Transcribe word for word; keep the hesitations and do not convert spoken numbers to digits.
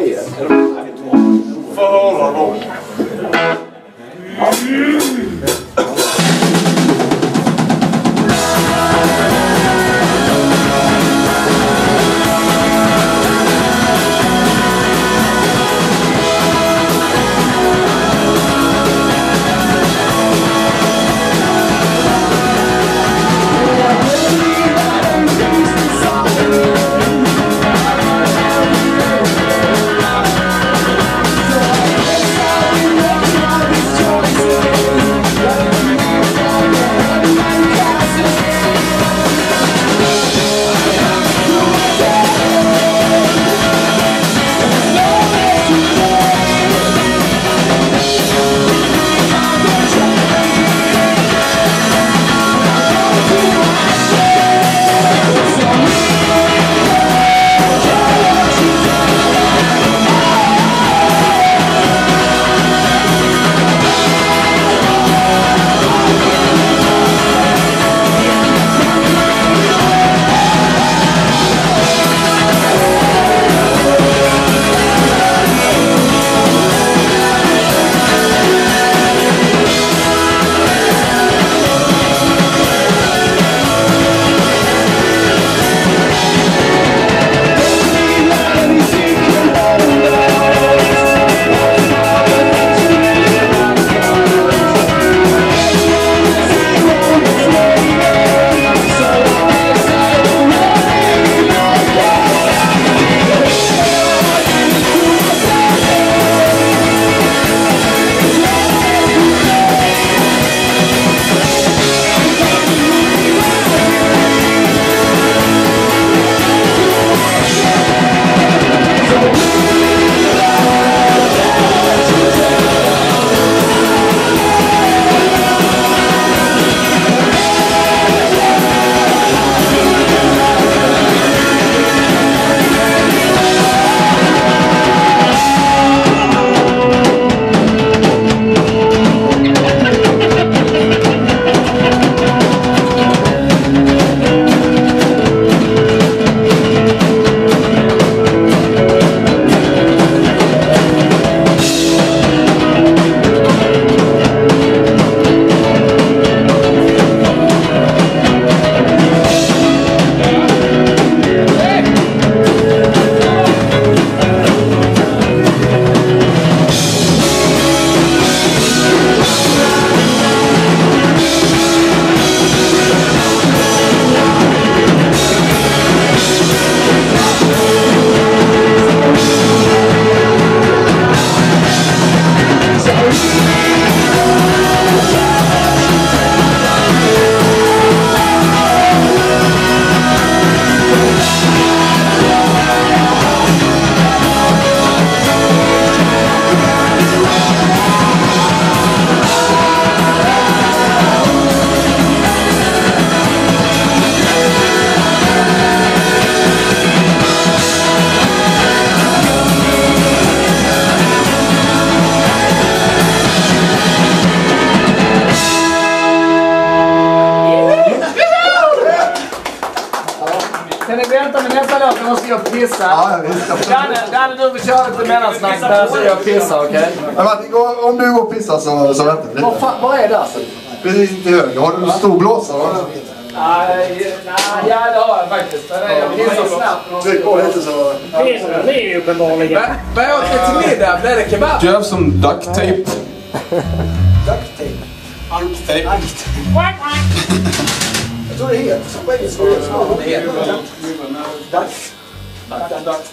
är förra gången. Jag pissar. Ja, Danne, Danne, du kör lite mellansnack där så jag pissar, okej? Okay? Om du går och pissar så, så vänta lite. Vad, fan, vad är det alltså? Precis inte höger. Har du en stor blåsa? Nej, ja det har jag faktiskt. Jag pissar snabbt. Det går lite så. Pissar ni ju uppenbarligen. Vad jag åker till middag? Blir det kebab? Do you have some duct tape? Duct tape? Duct tape? Jag tror det heter. Det heter. Duct tape. Duck, duck.